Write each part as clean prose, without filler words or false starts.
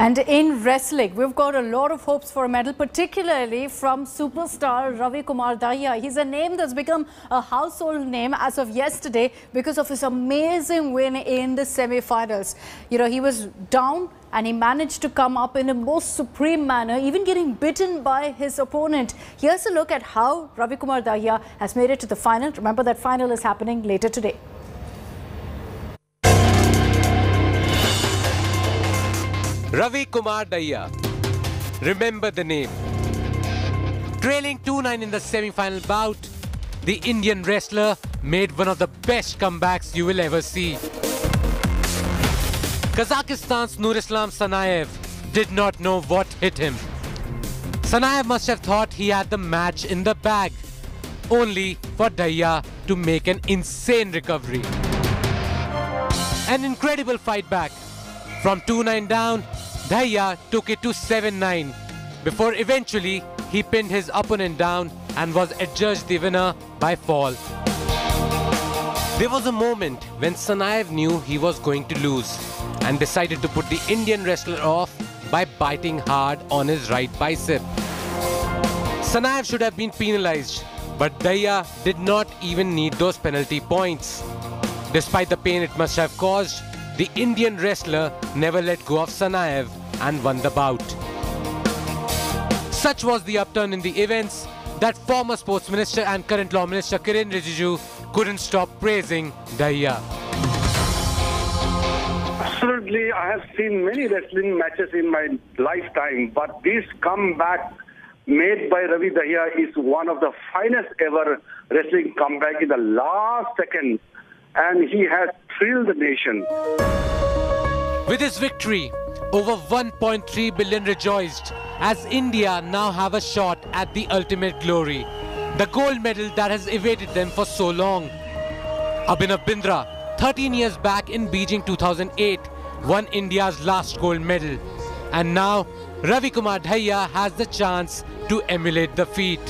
And in wrestling, we've got a lot of hopes for a medal, particularly from superstar Ravi Kumar Dahiya. He's a name that's become a household name as of yesterday because of his amazing win in the semi-finals. You know, he was down and he managed to come up in a most supreme manner, even getting bitten by his opponent. Here's a look at how Ravi Kumar Dahiya has made it to the final. Remember, that final is happening later today. Ravi Kumar Dahiya, remember the name. Trailing 2-9 in the semi-final bout, the Indian wrestler made one of the best comebacks you will ever see. Kazakhstan's Nurislam Sanayev did not know what hit him. Sanayev must have thought he had the match in the bag, only for Dahiya to make an insane recovery. An incredible fight back. From 2-9 down, Dahiya took it to 7-9 before eventually he pinned his opponent down and was adjudged the winner by fall. There was a moment when Sanayev knew he was going to lose and decided to put the Indian wrestler off by biting hard on his right bicep. Sanayev should have been penalized, but Dahiya did not even need those penalty points. Despite the pain it must have caused, the Indian wrestler never let go of Sanayev and won the bout. Such was the upturn in the events that former Sports Minister and current Law Minister Kiren Rijiju couldn't stop praising Dahiya. Absolutely, I have seen many wrestling matches in my lifetime, but this comeback made by Ravi Dahiya is one of the finest ever wrestling comeback in the last second. And he has thrilled the nation. With his victory, over 1.3 billion rejoiced as India now have a shot at the ultimate glory, the gold medal that has evaded them for so long. Abhinav Bindra, 13 years back in Beijing 2008, won India's last gold medal. And now, Ravi Kumar Dahiya has the chance to emulate the feat.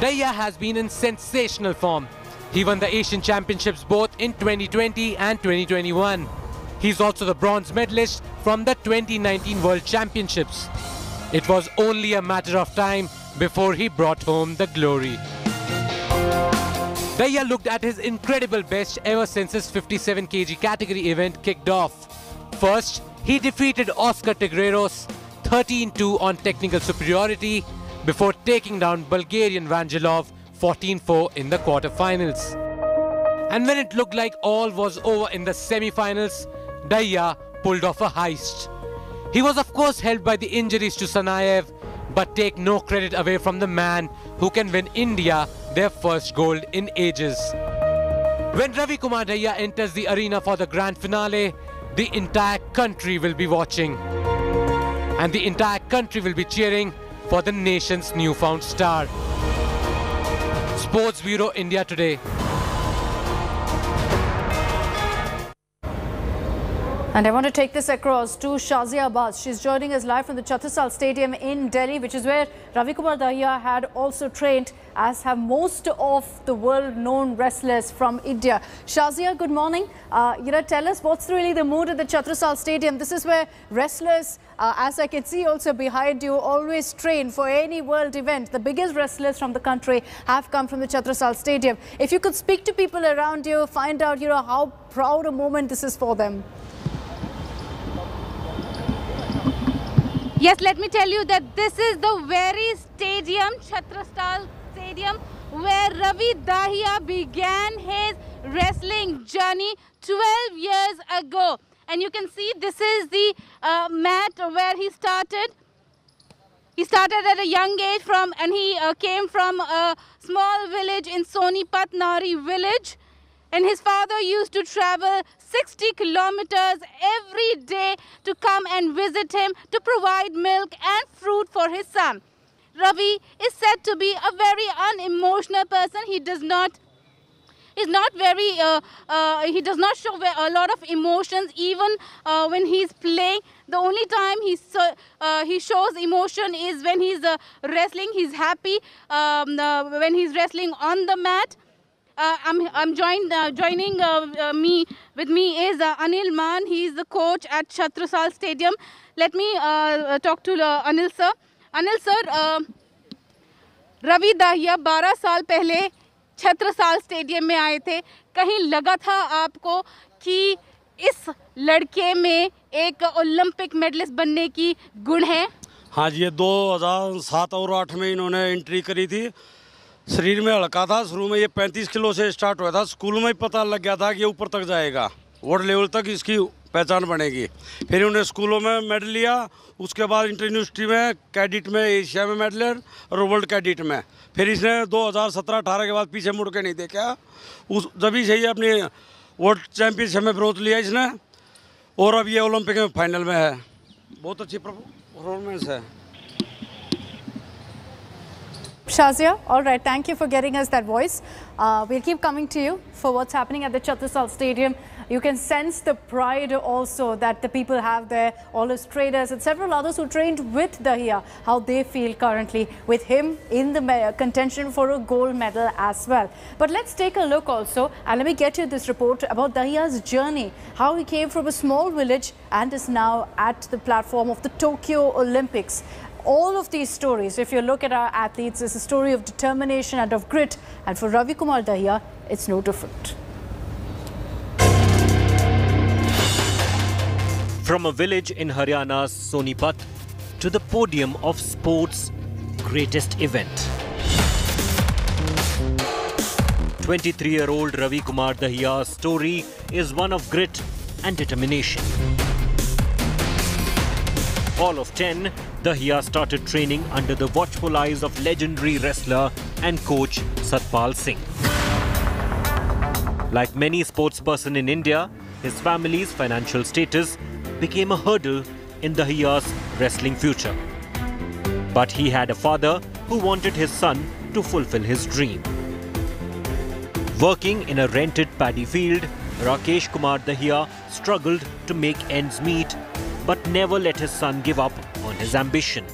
Dahiya has been in sensational form. He won the Asian Championships both in 2020 and 2021. He's also the bronze medalist from the 2019 World Championships. It was only a matter of time before he brought home the glory. Dahiya looked at his incredible best ever since his 57 kg category event kicked off. First, he defeated Oscar Tigreros 13-2 on technical superiority before taking down Bulgarian Vangelov 14-4 in the quarterfinals. And when it looked like all was over in the semi-finals, Dahiya pulled off a heist. He was of course helped by the injuries to Sanayev, but take no credit away from the man who can win India their first gold in ages. When Ravi Kumar Dahiya enters the arena for the grand finale, the entire country will be watching. And the entire country will be cheering for the nation's newfound star. Sports Bureau, India Today. And I want to take this across to Shazia Abbas. She's joining us live from the Chhatrasal Stadium in Delhi, which is where Ravi Kumar Dahiya had also trained, as have most of the world-known wrestlers from India. Shazia, good morning. Tell us what's really the mood at the Chhatrasal Stadium. This is where wrestlers, as I can see also behind you, always train for any world event. The biggest wrestlers from the country have come from the Chhatrasal Stadium. If you could speak to people around you, find out, how proud a moment this is for them. Yes, let me tell you that this is the very stadium, Chhatrasal Stadium, where Ravi Dahiya began his wrestling journey 12 years ago. And you can see this is the mat where he started. He started at a young age and he came from a small village in Sonipat, Nari village. And his father used to travel 60 kilometers every day to come and visit him to provide milk and fruit for his son. Ravi is said to be a very unemotional person. He does not show a lot of emotions even when he's playing. The only time he shows emotion is when he's wrestling. He's happy when he's wrestling on the mat. Joining me is Anil Mann. He is the coach at Chhatrasal Stadium. Let me talk to Anil sir. Anil sir, Ravi Dahiya 12 साल पहले Chhatrasal stadium में आए थे. कहीं लगा था आपको कि इस लड़के में एक ओलंपिक मेडलिस्ट बनने की गुण है? हाँ जी, 2007 और 8 में इन्होंने एंट्री करी थी. शरीर में हल्का था, शुरू में ये 35 किलो से स्टार्ट हुआ था. स्कूल में ही पता लग गया था कि ये ऊपर तक जाएगा, वर्ल्ड लेवल तक इसकी पहचान बनेगी. फिर उन्होंने स्कूलों में मेडल लिया, उसके बाद इंटर यूनिवर्सिटी में, कैडिट में, एशिया में मेडल और वर्ल्ड कैडिट में. फिर इसने 2017-18 के बाद पीछे मुड़ के नहीं देखा. उस जब ही सही अपनी वर्ल्ड चैम्पियनशिप में ब्रोंज लिया इसने, और अब ये ओलंपिक में फाइनल में है. बहुत अच्छी परफॉर्मेंस है. Shazia, all right, thank you for getting us that voice. We'll keep coming to you for what's happening at the Chhatrasal Stadium. You can sense the pride also that the people have there, all his traders and several others who trained with Dahiya, how they feel currently with him in the contention for a gold medal as well. But let's take a look also, and let me get you this report about Dahiya's journey, how he came from a small village and is now at the platform of the Tokyo Olympics. All of these stories, if you look at our athletes, it's a story of determination and of grit. And for Ravi Kumar Dahiya, it's no different. From a village in Haryana's Sonipat to the podium of sport's greatest event, 23-year-old Ravi Kumar Dahiya's story is one of grit and determination. All of 10, Dahiya started training under the watchful eyes of legendary wrestler and coach Satpal Singh. Like many sportsperson in India, his family's financial status became a hurdle in Dahiya's wrestling future. But he had a father who wanted his son to fulfill his dream. Working in a rented paddy field, Rakesh Kumar Dahiya struggled to make ends meet, but never let his son give up on his ambition.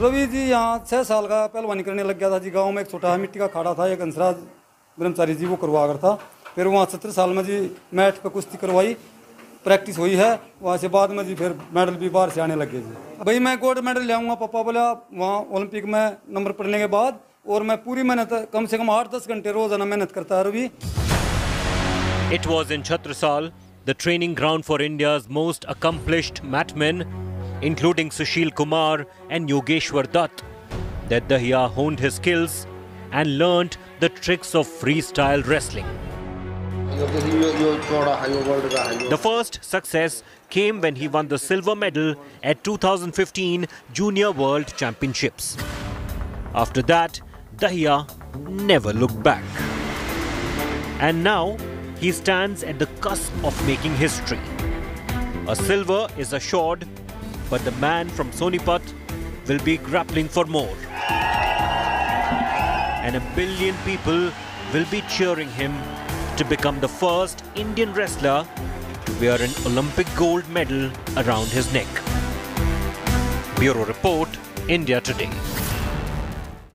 Ravi ji यहाँ 6 साल का पहलवानी करने लग गया था जी. गांव में एक छोटा मिट्टी का खाड़ा था, एक हंसराज ब्रह्मचारी जी वो करवा कर था. फिर वहाँ 17 साल में जी मैट पर कुश्ती करवाई, प्रैक्टिस हुई है. वहाँ से बाद में जी फिर मेडल भी बाहर से आने लग गए जी. भाई मैं गोल्ड मेडल ले आऊँगा, पापा बोला वहाँ ओलंपिक में नंबर पड़ने के बाद. और मैं पूरी मेहनत, कम से कम 8-10 घंटे रोजाना मेहनत करता Ravi. It was in Chhatrasal, the training ground for India's most accomplished matmen, including Sushil Kumar and Yogeshwar Dutt, that Dahiya honed his skills and learnt the tricks of freestyle wrestling. The first success came when he won the silver medal at 2015 Junior World Championships. After that, Dahiya never looked back. And now, he stands at the cusp of making history. A silver is assured, but the man from Sonipat will be grappling for more. And a billion people will be cheering him to become the first Indian wrestler to wear an Olympic gold medal around his neck. Bureau Report, India Today.